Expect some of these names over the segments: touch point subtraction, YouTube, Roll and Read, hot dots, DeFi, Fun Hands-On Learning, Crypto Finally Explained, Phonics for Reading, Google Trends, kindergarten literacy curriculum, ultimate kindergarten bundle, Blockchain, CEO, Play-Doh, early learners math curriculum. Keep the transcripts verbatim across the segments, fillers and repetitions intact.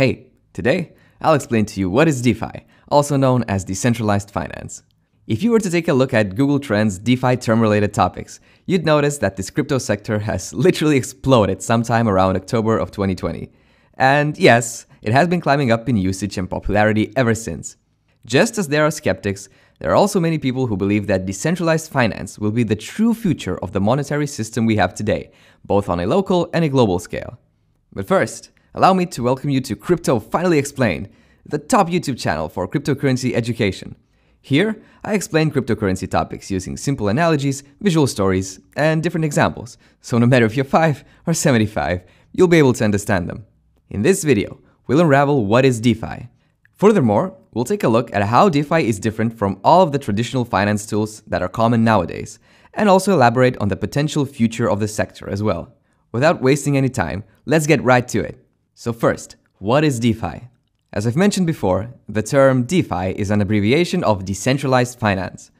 Hey, today I'll explain to you what is DeFi, also known as decentralized finance. If you were to take a look at Google Trends DeFi term-related topics, you'd notice that this crypto sector has literally exploded sometime around October of twenty twenty. And yes, it has been climbing up in usage and popularity ever since. Just as there are skeptics, there are also many people who believe that decentralized finance will be the true future of the monetary system we have today, both on a local and a global scale. But first, allow me to welcome you to Crypto Finally Explained, the top YouTube channel for cryptocurrency education. Here, I explain cryptocurrency topics using simple analogies, visual stories, and different examples, so no matter if you're five or seventy-five, you'll be able to understand them. In this video, we'll unravel what is DeFi. Furthermore, we'll take a look at how DeFi is different from all of the traditional finance tools that are common nowadays, and also elaborate on the potential future of the sector as well. Without wasting any time, let's get right to it. So first, what is DeFi? As I've mentioned before, the term DeFi is an abbreviation of decentralized finance.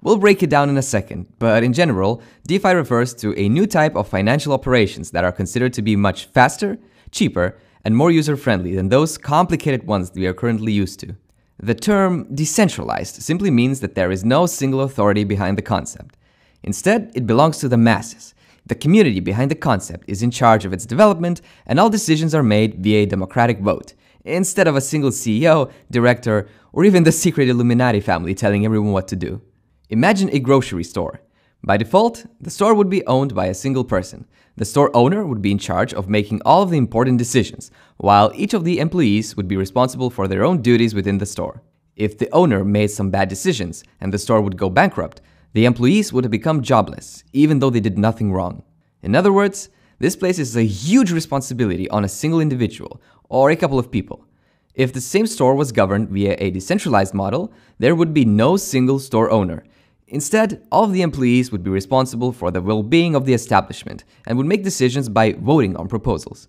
We'll break it down in a second, but in general, DeFi refers to a new type of financial operations that are considered to be much faster, cheaper, and more user-friendly than those complicated ones we are currently used to. The term decentralized simply means that there is no single authority behind the concept. Instead, it belongs to the masses. The community behind the concept is in charge of its development, and all decisions are made via a democratic vote, instead of a single C E O, director, or even the secret Illuminati family telling everyone what to do. Imagine a grocery store. By default, the store would be owned by a single person. The store owner would be in charge of making all of the important decisions, while each of the employees would be responsible for their own duties within the store. If the owner made some bad decisions and the store would go bankrupt, the employees would have become jobless, even though they did nothing wrong. In other words, this places a huge responsibility on a single individual or a couple of people. If the same store was governed via a decentralized model, there would be no single store owner. Instead, all of the employees would be responsible for the well-being of the establishment and would make decisions by voting on proposals.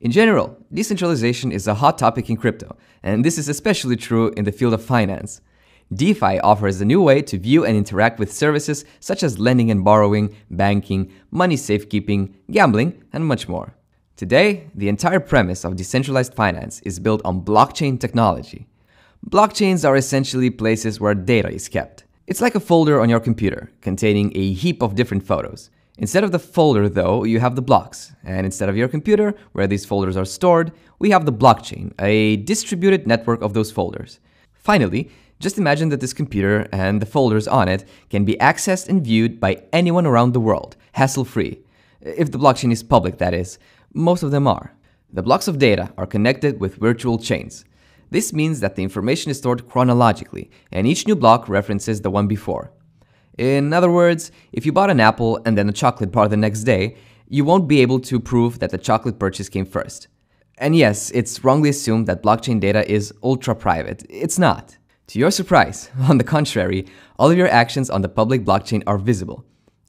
In general, decentralization is a hot topic in crypto, and this is especially true in the field of finance. DeFi offers a new way to view and interact with services such as lending and borrowing, banking, money safekeeping, gambling, and much more. Today, the entire premise of decentralized finance is built on blockchain technology. Blockchains are essentially places where data is kept. It's like a folder on your computer, containing a heap of different photos. Instead of the folder, though, you have the blocks. And instead of your computer, where these folders are stored, we have the blockchain, a distributed network of those folders. Finally, just imagine that this computer and the folders on it can be accessed and viewed by anyone around the world, hassle-free. If the blockchain is public, that is. Most of them are. The blocks of data are connected with virtual chains. This means that the information is stored chronologically, and each new block references the one before. In other words, if you bought an apple and then a chocolate bar the next day, you won't be able to prove that the chocolate purchase came first. And yes, it's wrongly assumed that blockchain data is ultra-private. It's not. To your surprise, on the contrary, all of your actions on the public blockchain are visible.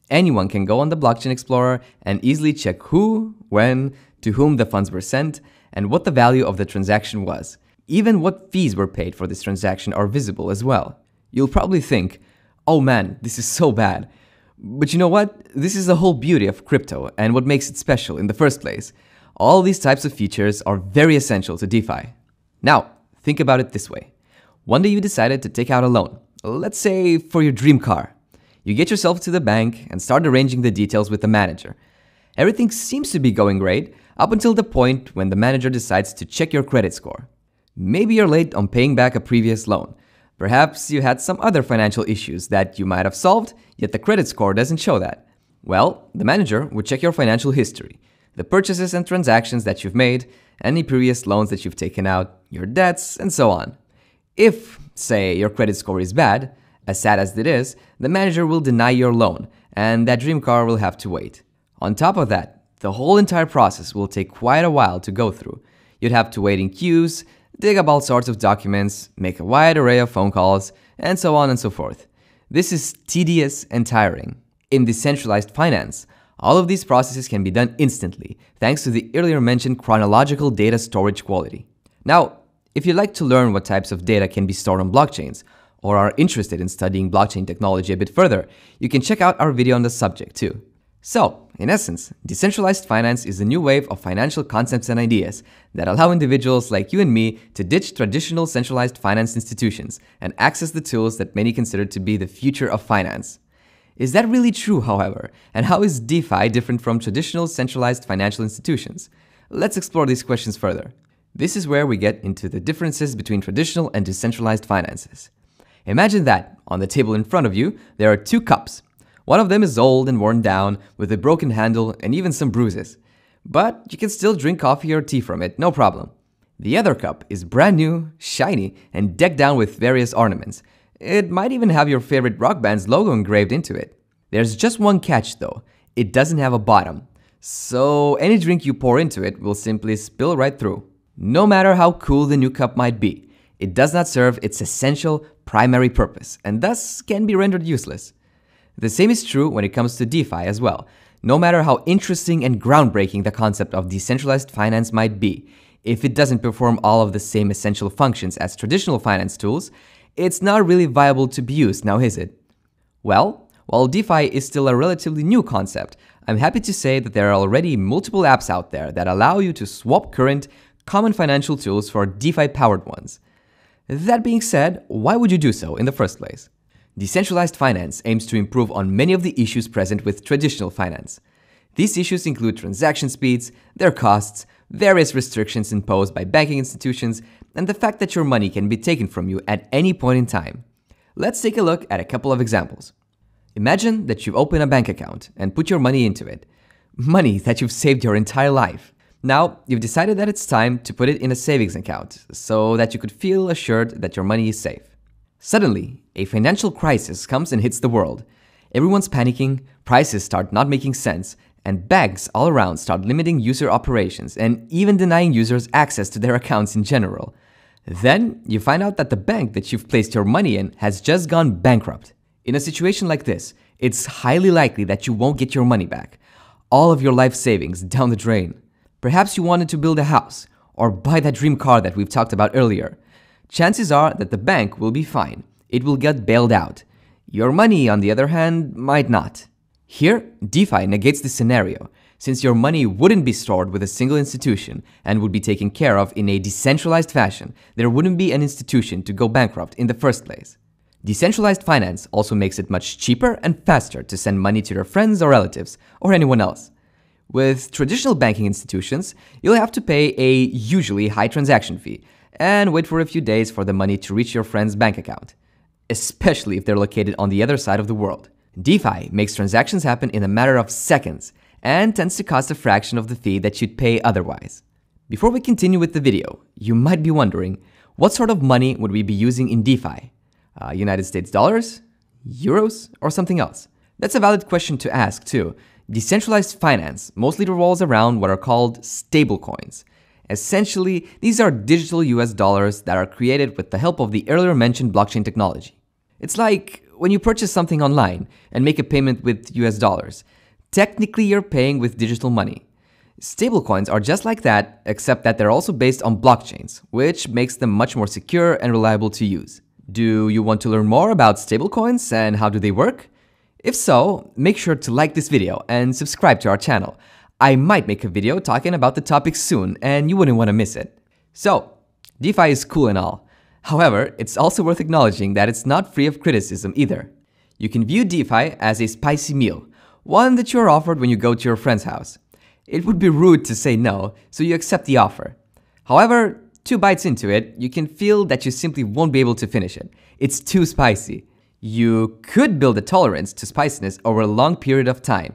Anyone can go on the Blockchain Explorer and easily check who, when, to whom the funds were sent, and what the value of the transaction was. Even what fees were paid for this transaction are visible as well. You'll probably think, oh man, this is so bad. But you know what? This is the whole beauty of crypto and what makes it special in the first place. All these types of features are very essential to DeFi. Now, think about it this way. One day you decided to take out a loan, let's say for your dream car. You get yourself to the bank and start arranging the details with the manager. Everything seems to be going great up until the point when the manager decides to check your credit score. Maybe you're late on paying back a previous loan. Perhaps you had some other financial issues that you might have solved, yet the credit score doesn't show that. Well, the manager would check your financial history, the purchases and transactions that you've made, any previous loans that you've taken out, your debts, and so on. If, say, your credit score is bad, as sad as it is, the manager will deny your loan, and that dream car will have to wait. On top of that, the whole entire process will take quite a while to go through. You'd have to wait in queues, dig up all sorts of documents, make a wide array of phone calls, and so on and so forth. This is tedious and tiring. In decentralized finance, all of these processes can be done instantly, thanks to the earlier mentioned chronological data storage quality. Now, if you'd like to learn what types of data can be stored on blockchains, or are interested in studying blockchain technology a bit further, you can check out our video on the subject too. So, in essence, decentralized finance is a new wave of financial concepts and ideas that allow individuals like you and me to ditch traditional centralized finance institutions and access the tools that many consider to be the future of finance. Is that really true, however? And how is DeFi different from traditional centralized financial institutions? Let's explore these questions further. This is where we get into the differences between traditional and decentralized finances. Imagine that, on the table in front of you, there are two cups. One of them is old and worn down, with a broken handle and even some bruises. But you can still drink coffee or tea from it, no problem. The other cup is brand new, shiny, and decked down with various ornaments. It might even have your favorite rock band's logo engraved into it. There's just one catch though, it doesn't have a bottom. So any drink you pour into it will simply spill right through. No matter how cool the new cup might be, it does not serve its essential primary purpose and thus can be rendered useless. The same is true when it comes to DeFi as well. No matter how interesting and groundbreaking the concept of decentralized finance might be, if it doesn't perform all of the same essential functions as traditional finance tools, it's not really viable to be used now, is it? Well, while DeFi is still a relatively new concept, I'm happy to say that there are already multiple apps out there that allow you to swap current, common financial tools for DeFi-powered ones. That being said, why would you do so in the first place? Decentralized finance aims to improve on many of the issues present with traditional finance. These issues include transaction speeds, their costs, various restrictions imposed by banking institutions, and the fact that your money can be taken from you at any point in time. Let's take a look at a couple of examples. Imagine that you open a bank account and put your money into it. Money that you've saved your entire life. Now, you've decided that it's time to put it in a savings account so that you could feel assured that your money is safe. Suddenly, a financial crisis comes and hits the world. Everyone's panicking, prices start not making sense, and banks all around start limiting user operations and even denying users access to their accounts in general. Then you find out that the bank that you've placed your money in has just gone bankrupt. In a situation like this, it's highly likely that you won't get your money back. All of your life savings down the drain. Perhaps you wanted to build a house or buy that dream car that we've talked about earlier. Chances are that the bank will be fine. It will get bailed out. Your money, on the other hand, might not. Here, DeFi negates this scenario, since your money wouldn't be stored with a single institution and would be taken care of in a decentralized fashion. There wouldn't be an institution to go bankrupt in the first place. Decentralized finance also makes it much cheaper and faster to send money to your friends or relatives or anyone else. With traditional banking institutions, you'll have to pay a usually high transaction fee and wait for a few days for the money to reach your friend's bank account, especially if they're located on the other side of the world. DeFi makes transactions happen in a matter of seconds and tends to cost a fraction of the fee that you'd pay otherwise. Before we continue with the video, you might be wondering, what sort of money would we be using in DeFi? Uh, United States dollars? Euros? Or something else? That's a valid question to ask too. Decentralized finance mostly revolves around what are called stablecoins. Essentially, these are digital U S dollars that are created with the help of the earlier mentioned blockchain technology. It's like when you purchase something online and make a payment with U S dollars, technically you're paying with digital money. Stablecoins are just like that, except that they're also based on blockchains, which makes them much more secure and reliable to use. Do you want to learn more about stablecoins and how do they work? If so, make sure to like this video and subscribe to our channel. I might make a video talking about the topic soon and you wouldn't want to miss it. So, DeFi is cool and all. However, it's also worth acknowledging that it's not free of criticism either. You can view DeFi as a spicy meal, one that you're offered when you go to your friend's house. It would be rude to say no, so you accept the offer. However, two bites into it, you can feel that you simply won't be able to finish it. It's too spicy. You could build a tolerance to spiciness over a long period of time,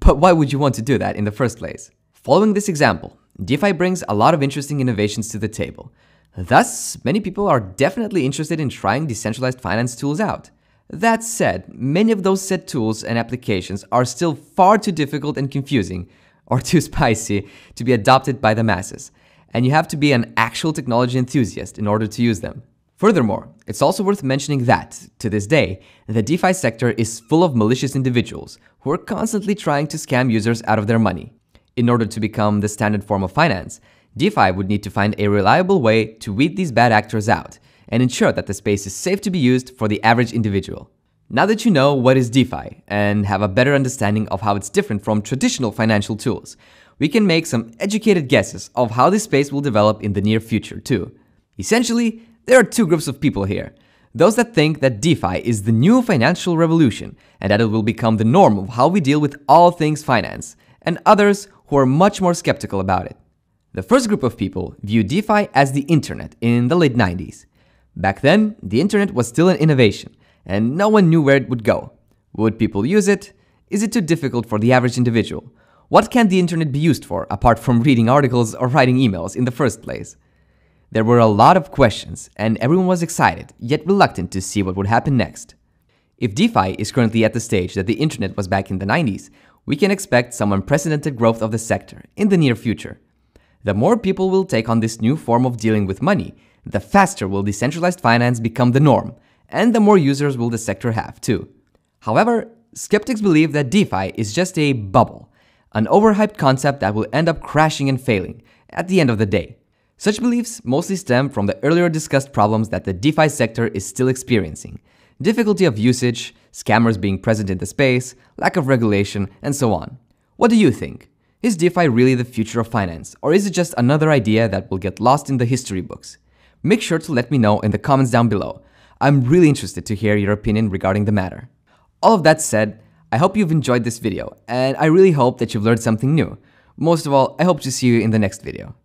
but why would you want to do that in the first place? Following this example, DeFi brings a lot of interesting innovations to the table. Thus, many people are definitely interested in trying decentralized finance tools out. That said, many of those said tools and applications are still far too difficult and confusing, or too spicy, to be adopted by the masses, and you have to be an actual technology enthusiast in order to use them. Furthermore, it's also worth mentioning that, to this day, the DeFi sector is full of malicious individuals who are constantly trying to scam users out of their money. In order to become the standard form of finance, DeFi would need to find a reliable way to weed these bad actors out and ensure that the space is safe to be used for the average individual. Now that you know what is DeFi and have a better understanding of how it's different from traditional financial tools, we can make some educated guesses of how this space will develop in the near future too. Essentially, there are two groups of people here. Those that think that DeFi is the new financial revolution and that it will become the norm of how we deal with all things finance, and others who are much more skeptical about it. The first group of people view DeFi as the internet in the late nineties. Back then, the internet was still an innovation, and no one knew where it would go. Would people use it? Is it too difficult for the average individual? What can the internet be used for, apart from reading articles or writing emails in the first place? There were a lot of questions, and everyone was excited, yet reluctant to see what would happen next. If DeFi is currently at the stage that the internet was back in the nineties, we can expect some unprecedented growth of the sector in the near future. The more people will take on this new form of dealing with money, the faster will decentralized finance become the norm, and the more users will the sector have too. However, skeptics believe that DeFi is just a bubble, an overhyped concept that will end up crashing and failing at the end of the day. Such beliefs mostly stem from the earlier discussed problems that the DeFi sector is still experiencing: difficulty of usage, scammers being present in the space, lack of regulation, and so on. What do you think? Is DeFi really the future of finance, or is it just another idea that will get lost in the history books? Make sure to let me know in the comments down below. I'm really interested to hear your opinion regarding the matter. All of that said, I hope you've enjoyed this video, and I really hope that you've learned something new. Most of all, I hope to see you in the next video.